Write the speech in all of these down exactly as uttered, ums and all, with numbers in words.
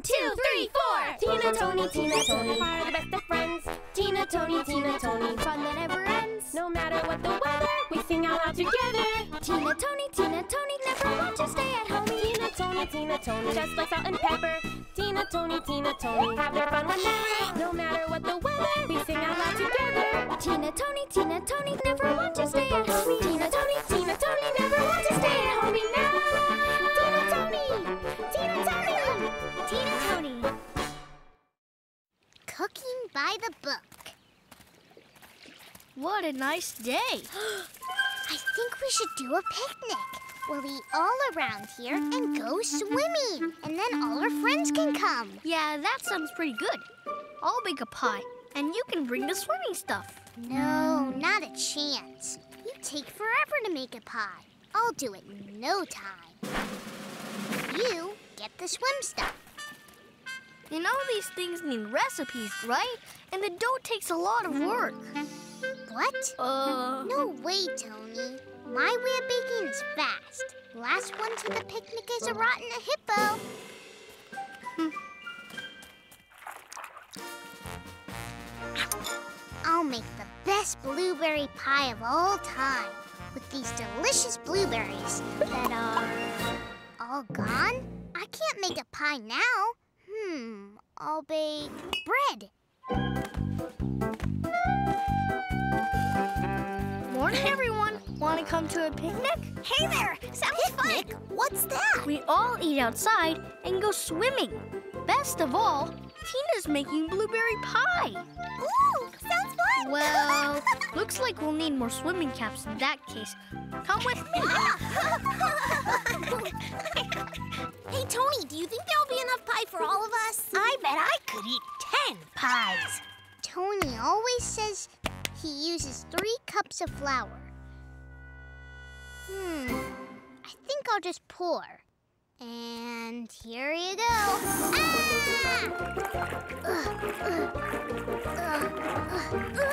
One, two, three, four! Tina, Tony, Tina, Tony are the best of friends. Tina, Tony, Tina, Tony, fun that never ends. No matter what the weather, we sing out loud together. Tina, Tony, Tina, Tony never want to stay at home. Tina, Tony, Tina, Tony, just like salt and pepper. Tina, Tony, Tina, Tony have their fun whenever. No matter what the weather, we sing out loud together. Tina, Tony, Tina, Tony never want to stay at home. Tina, Tony, Tina, Tony never want to stay at home. Tina Tony. Cooking by the book. What a nice day. I think we should do a picnic. We'll eat all around here and go swimming. And then all our friends can come. Yeah, that sounds pretty good. I'll bake a pie, and you can bring the swimming stuff. No, not a chance. You take forever to make a pie. I'll do it in no time. You get the swim stuff. And all these things need recipes, right? And the dough takes a lot of work. What? Uh... No way, Tony. My way of baking is fast. Last one to the picnic is a rot and a hippo. Hmm. I'll make the best blueberry pie of all time with these delicious blueberries that are all gone. I can't make a pie now. Hmm, I'll bake bread. Morning, everyone. Want to come to a picnic? Hey there, sounds picnic? Fun. What's that? We all eat outside and go swimming. Best of all, Tina's making blueberry pie. Ooh, sounds fun. Well, looks like we'll need more swimming caps in that case. Come with me. Hey, Tony, do you think there'll be enough pie for all of us? I bet I could eat ten pies. Tony always says he uses three cups of flour. Hmm, I think I'll just pour. And here you go. Ah! Uh, uh, uh, uh, uh.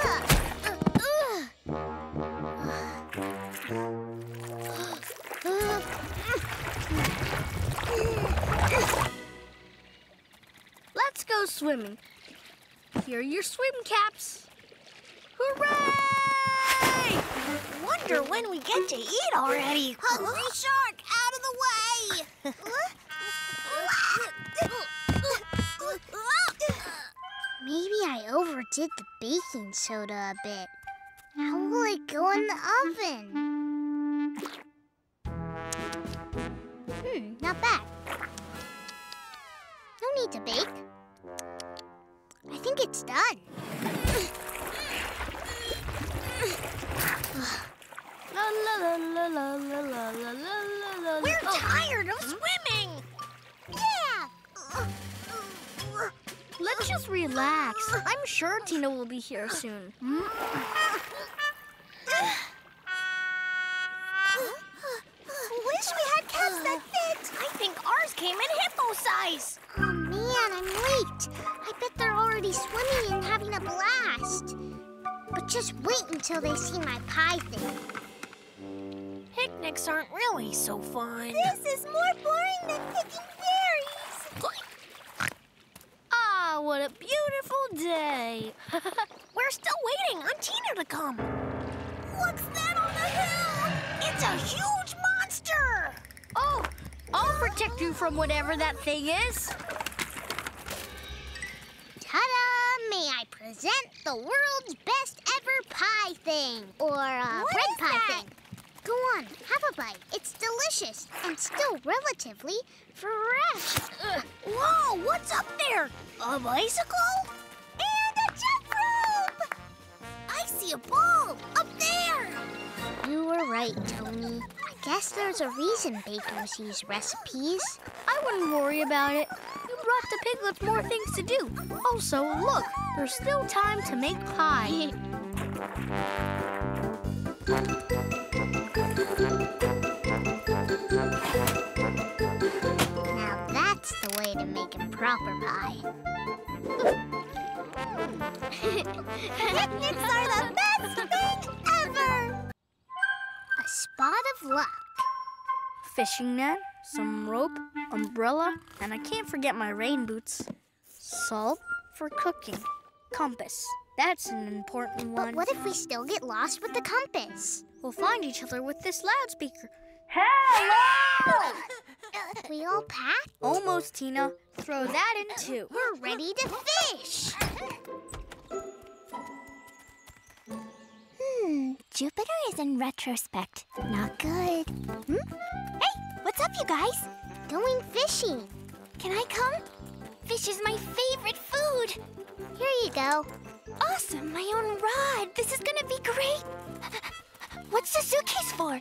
Let's go swimming. Here are your swim caps. Hooray! I wonder when we get to eat already. Hungry shark, out of the way! Maybe I overdid the baking soda a bit. How will it go in the oven? Hmm, not bad. No need to bake. I think it's done. We're tired of swimming! Yeah! Let's just relax. I'm sure Tina will be here soon. Wish we had caps that fit. I think ours came in hippo size. Oh, man, I'm late. I bet they're already swimming and having a blast. But just wait until they see my pie thing. Picnics aren't really so fun. This is more boring than picking berries. Ah, what a beautiful day. We're still waiting on Tina to come. What's that on the hill? It's a huge monster. Oh, I'll protect you from whatever that thing is. Ta-da! May I present the world's best ever pie thing. Or uh, bread pie that? thing. Go on, have a bite. It's delicious and still relatively fresh. Uh, whoa, what's up there? A bicycle? And a jump rope! I see a ball up there. You were right, Tony. Guess there's a reason bakers use recipes. I wouldn't worry about it. You brought the piglets more things to do. Also, look, there's still time to make pie. Now that's the way to make a proper pie. Picnics are the best thing ever! Spot of luck. Fishing net, some rope, umbrella, and I can't forget my rain boots. Salt for cooking. Compass. That's an important one. But what if we still get lost with the compass? We'll find each other with this loudspeaker. Hello! We all packed? Almost, Tina. Throw that in, too. We're ready to fish! Hmm, Jupiter is in retrospect. Not good. Hmm? Hey, what's up, you guys? Going fishing. Can I come? Fish is my favorite food. Here you go. Awesome, my own rod. This is gonna be great. What's the suitcase for?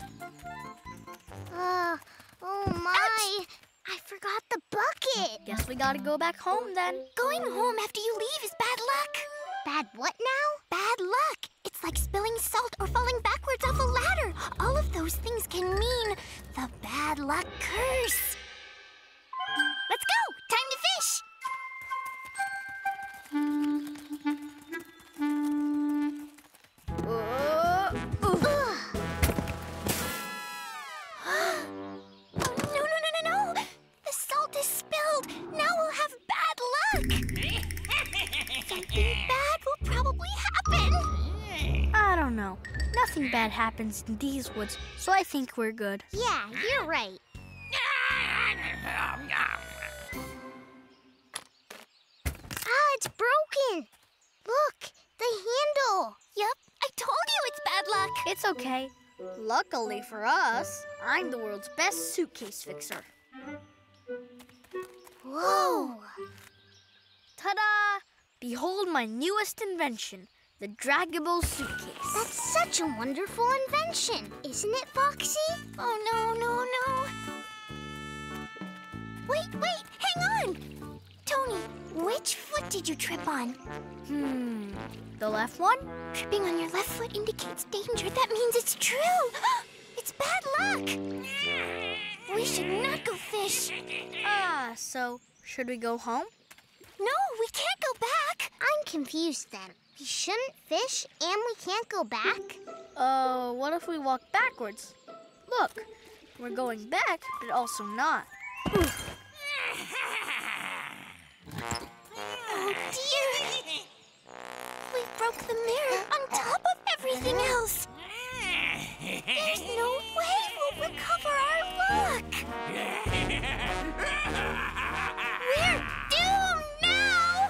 Uh, oh my. Ouch. I forgot the bucket. Guess we gotta go back home then. Going home after you leave is bad luck. Bad what now? Bad luck. It's like spilling salt or falling backwards off a ladder. All of those things can mean the bad luck curse. Let's go. Time to fish. Nothing bad happens in these woods, so I think we're good. Yeah, you're right. Ah, it's broken. Look, the handle. Yep, I told you it's bad luck. It's okay. Luckily for us, I'm the world's best suitcase fixer. Whoa. Ta-da! Behold my newest invention. The draggable suitcase. That's such a wonderful invention, isn't it, Foxy? Oh, no, no, no. Wait, wait, hang on. Tony, which foot did you trip on? Hmm, the left one? Tripping on your left foot indicates danger. That means it's true. It's bad luck. We should not go fish. Ah, so should we go home? No, we can't go back. I'm confused then. We shouldn't fish and we can't go back? Oh, uh, what if we walk backwards? Look, we're going back, but also not. Oof. Oh, dear. We broke the mirror on top of everything else. There's no way we'll recover our luck. We're doomed now.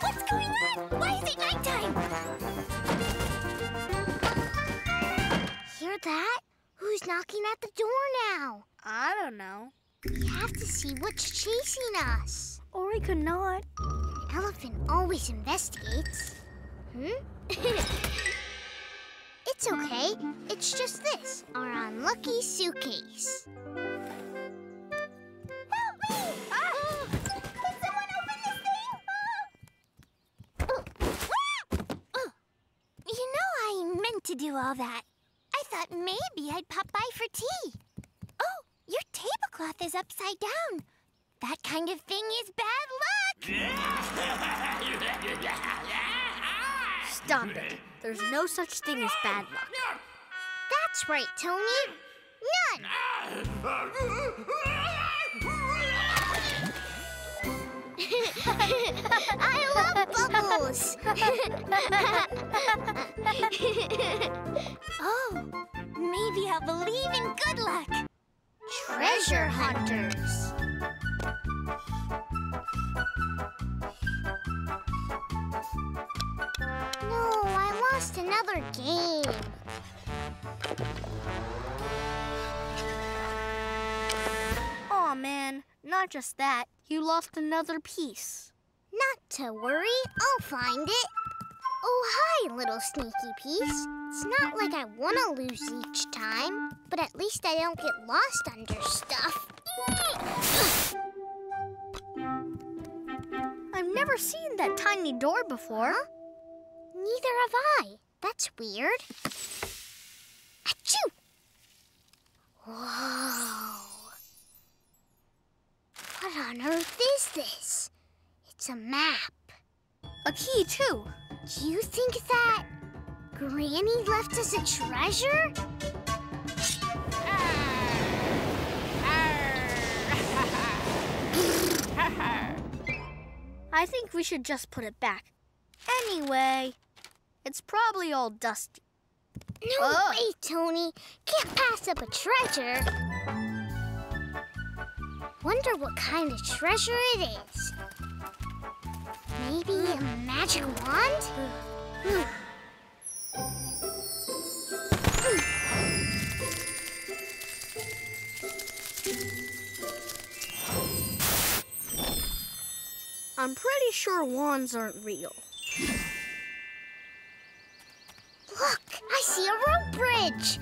What's going on? Why is it nighttime? Hear that? Who's knocking at the door now? I don't know. We have to see what's chasing us. Or we could not. Elephant always investigates. Hmm? It's okay. It's just this, our unlucky suitcase. Help me! Ah! Can someone open this thing? Ah! Ah! Oh. You know, I meant to do all that. I thought maybe I'd pop by for tea. Oh, your tablecloth is upside down. That kind of thing is bad luck. Stop it. There's no such thing as bad luck. That's right, Tony. None. I love bubbles. Oh, maybe I'll believe in good luck. Treasure hunters. No, I lost another game. Aw, man, not just that. You lost another piece. Not to worry, I'll find it. Oh, hi, little sneaky piece. It's not like I want to lose each time, but at least I don't get lost under stuff. I've never seen that tiny door before. Huh? Neither have I. That's weird. Achoo! Whoa. What on earth is this? It's a map. A key, too. Do you think that Granny left us a treasure? I think we should just put it back. Anyway, it's probably all dusty. No oh. way, Tony. Can't pass up a treasure. Wonder what kind of treasure it is. Maybe a magic wand? I'm pretty sure wands aren't real. Look, I see a rope bridge.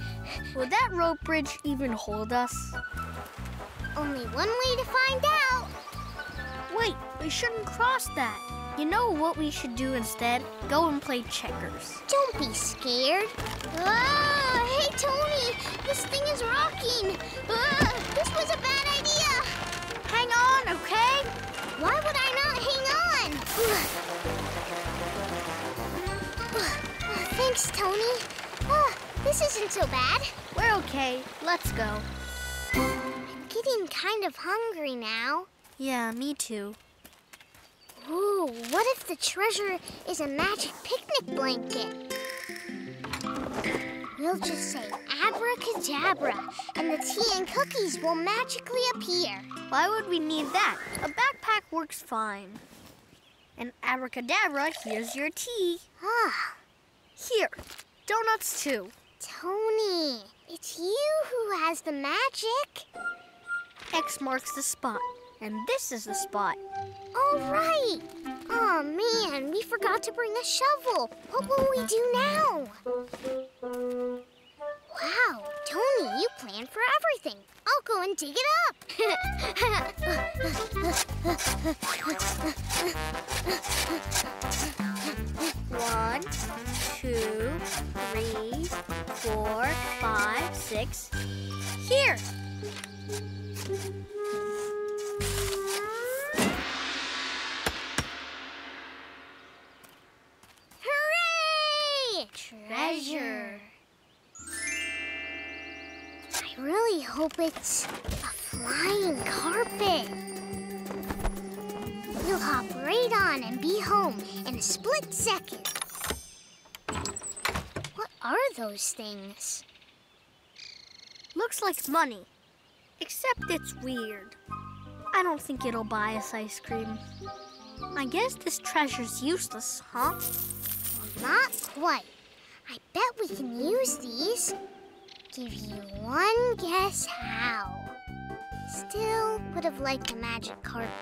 Would that rope bridge even hold us? Only one way to find out. Wait, we shouldn't cross that. You know what we should do instead? Go and play checkers. Don't be scared. Ah, hey, Tony, this thing is rocking. Ah, this was a bad idea. Hang on, okay? Why would I not hang on? Thanks, Tony. Ah, this isn't so bad. We're okay. Let's go. I'm getting kind of hungry now. Yeah, me too. Ooh, what if the treasure is a magic picnic blanket? We'll just say abracadabra, and the tea and cookies will magically appear. Why would we need that? A backpack works fine. And abracadabra, here's your tea. Ah. Here, donuts too. Tony, it's you who has the magic. X marks the spot. And this is the spot. All right. Oh, man, we forgot to bring a shovel. What will we do now? Wow, Tony, you planned for everything. I'll go and dig it up. One, two, three, four, five, six. Here. Treasure. I really hope it's a flying carpet. We'll hop right on and be home in a split second. What are those things? Looks like money, except it's weird. I don't think it'll buy us ice cream. I guess this treasure's useless, huh? Not quite. I bet we can use these. Give you one guess how. Still would have liked the magic carpet.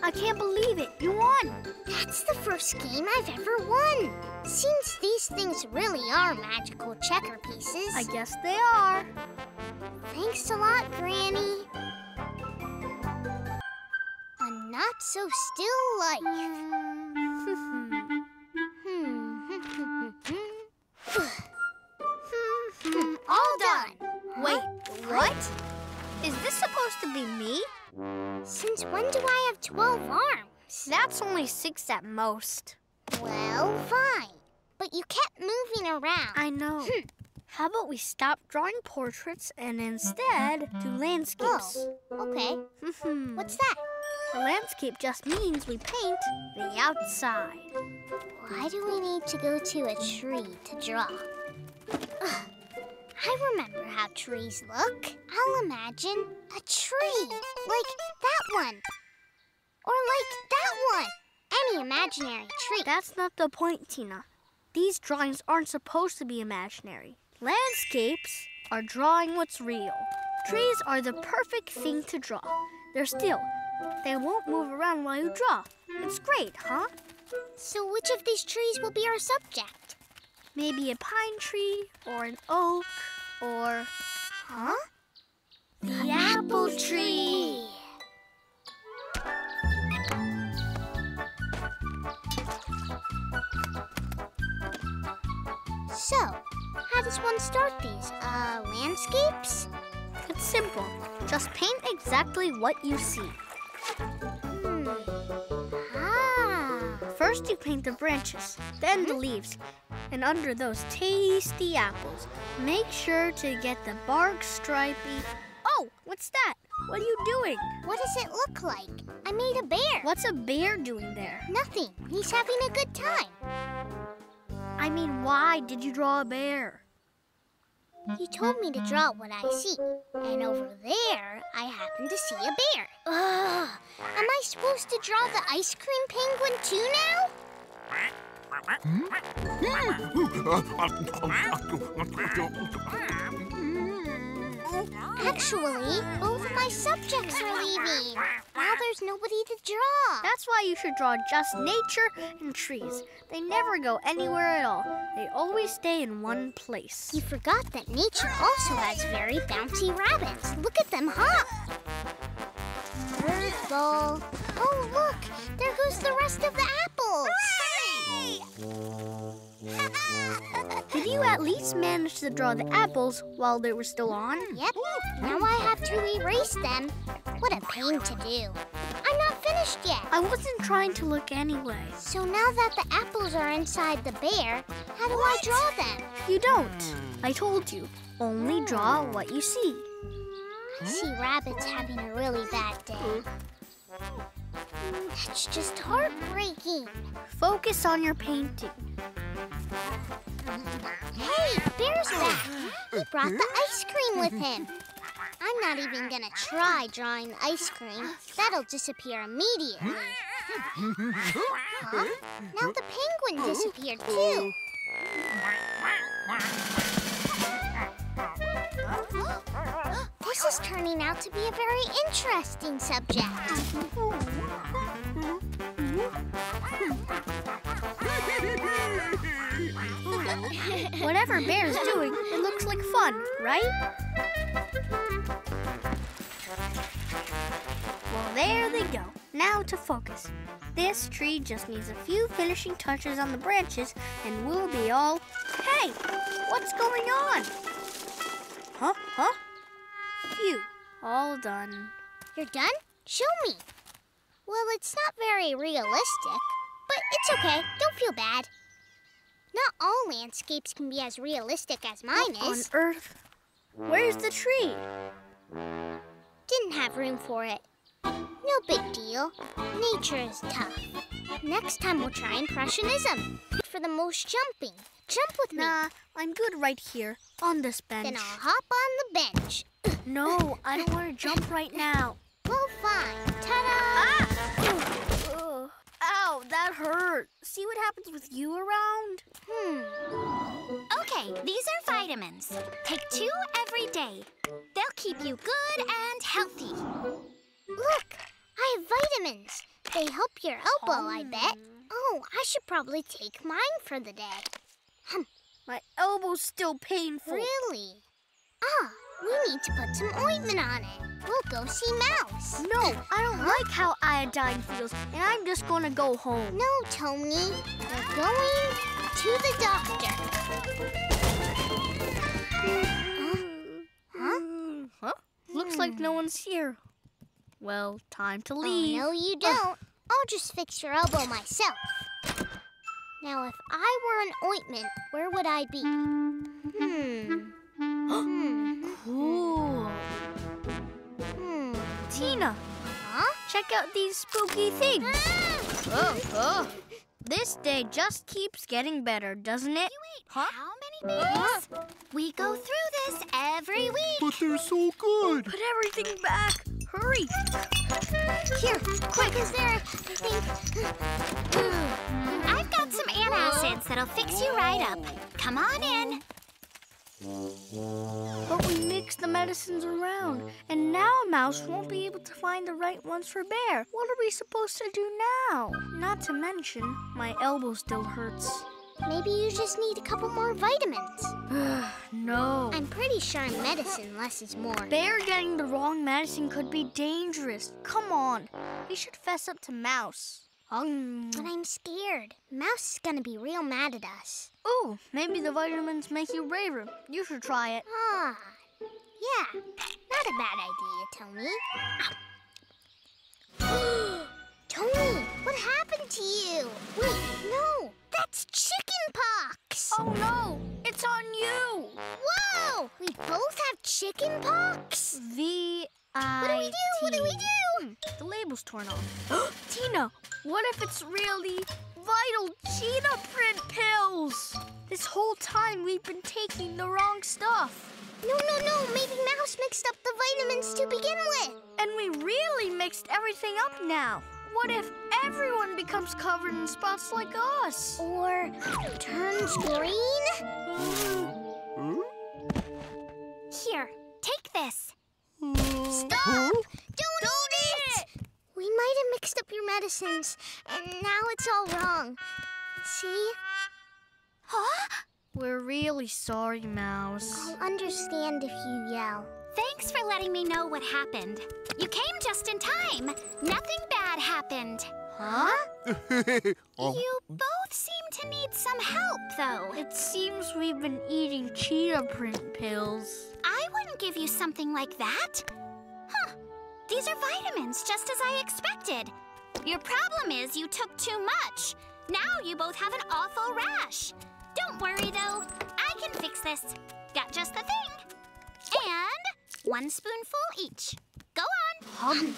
I can't believe it. You won. That's the first game I've ever won. Seems these things really are magical checker pieces. I guess they are. Thanks a lot, Granny. A not-so-still life. All done. Wait, what? Is this supposed to be me? Since when do I have twelve arms? That's only six at most. Well, fine. But you kept moving around. I know. Hm. How about we stop drawing portraits and instead do landscapes? Oh, okay. Mm-hmm. What's that? A landscape just means we paint the outside. Why do we need to go to a tree to draw? Ugh. I remember how trees look. I'll imagine a tree, like that one. Or like that one. Any imaginary tree. That's not the point, Tina. These drawings aren't supposed to be imaginary. Landscapes are drawing what's real. Trees are the perfect thing to draw. They're still. They won't move around while you draw. It's great, huh? So which of these trees will be our subject? Maybe a pine tree, or an oak, or... Huh? The apple tree! So, how does one start these? Uh, landscapes? It's simple. Just paint exactly what you see. Hmm. Ah. First you paint the branches, then the leaves, and under those tasty apples. Make sure to get the bark stripey. Oh, what's that? What are you doing? What does it look like? I made a bear. What's a bear doing there? Nothing. He's having a good time. I mean, why did you draw a bear? You told me to draw what I see. And over there, I happen to see a bear. Ugh. Am I supposed to draw the ice cream penguin too now? Hmm? Hmm. Actually, both my subjects are leaving. Now there's nobody to draw. That's why you should draw just nature and trees. They never go anywhere at all. They always stay in one place. You forgot that nature also has very bouncy rabbits. Look at them hop. Bird ball. Oh, look. There goes the rest of the apples. Did you at least manage to draw the apples while they were still on? Yep. Now I have to erase them. What a pain to do. I'm not finished yet. I wasn't trying to look anyway. So now that the apples are inside the bear, how do what? I draw them? You don't. I told you. Only draw what you see. I see rabbits having a really bad day. That's just heartbreaking. Focus on your painting. Hey, Bear's back. He brought the ice cream with him. I'm not even gonna try drawing ice cream. That'll disappear immediately. Huh? Now the penguin disappeared too. This is turning out to be a very interesting subject. Whatever Bear's doing, it looks like fun, right? Well, there they go. Now to focus. This tree just needs a few finishing touches on the branches, and we'll be all... Hey, what's going on? Huh? Huh? Phew. All done. You're done? Show me. Well, it's not very realistic, but it's okay. Don't feel bad. Not all landscapes can be as realistic as mine is. On Earth? Where's the tree? Didn't have room for it. No big deal. Nature is tough. Next time we'll try impressionism. For the most jumping. Jump with me. Nah, I'm good right here, on this bench. Then I'll hop on the bench. No, I don't want to jump right now. Well, fine. Ta-da! Ah! Ow, that hurt. See what happens with you around? Hmm. Okay, these are vitamins. Take two every day. They'll keep you good and healthy. Look, I have vitamins. They help your elbow, I bet. Oh, I should probably take mine for the day. Hm. My elbow's still painful. Really? Ah, we need to put some ointment on it. We'll go see Mouse. No, I don't huh? like how iodine feels, and I'm just going to go home. No, Tony. We're going to the doctor. Huh? Huh? Huh? Looks hmm. like no one's here. Well, time to leave. Oh, no, you don't. I'll just fix your elbow myself. Now, if I were an ointment, where would I be? Hmm. Hmm. Cool. Hmm. Tina, huh? Check out these spooky things. Ah! Oh, oh. This day just keeps getting better, doesn't it? Wait, huh? How many days? Uh, we go through this every week. But they're so good. Put everything back. Hurry. Here, quick. Is there a thing? I've got some antacids that'll fix you right up. Come on in. But we mixed the medicines around, and now Mouse won't be able to find the right ones for Bear. What are we supposed to do now? Not to mention, my elbow still hurts. Maybe you just need a couple more vitamins. No. I'm pretty sure in medicine less is more. Bear getting the wrong medicine could be dangerous. Come on, we should fess up to Mouse. Um. But I'm scared. Mouse is gonna be real mad at us. Oh, maybe the vitamins make you braver. You should try it. Ah, yeah. Not a bad idea, Tony. Ow. Tony, what happened to you? Wait, no. That's chicken pox. Oh, no. It's on you. Whoa. We both have chicken pox? V I T. What do we do? What do we do? The label's torn off. Tina, what if it's really vital cheetah print pills? This whole time we've been taking the wrong stuff. No, no, no. Maybe Mouse mixed up the vitamins to begin with. And we really mixed everything up now. What if everyone becomes covered in spots like us? Or turns green? Mm. Here, take this. Stop! Huh? Don't, Don't eat it! it! We might have mixed up your medicines, and now it's all wrong. See? Huh? We're really sorry, Mouse. I'll understand if you yell. Thanks for letting me know what happened. You came just in time. Nothing bad happened. Huh? Oh. You both seem to need some help, though. It seems we've been eating cheetah print pills. I wouldn't give you something like that. Huh. These are vitamins, just as I expected. Your problem is you took too much. Now you both have an awful rash. Don't worry, though. I can fix this. Got just the thing. And one spoonful each. Go on. Um.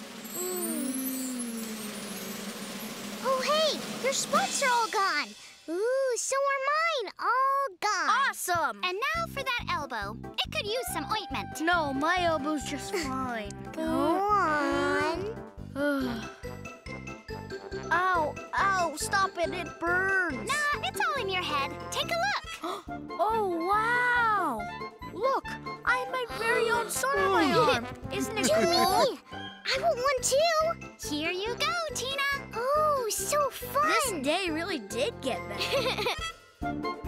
Oh, hey, your spots are all gone. Ooh, so are mine. All gone. Awesome. And now for that elbow. It could use some ointment. No, my elbow's just fine. Go on. Ow, ow, stop it. It burns. Nah, it's all in your head. Take a look. Oh, wow. Look, I have my very own sword on my arm. Isn't it cool? I want one, too. Here you go, Tina. Oh, so fun. This day really did get better.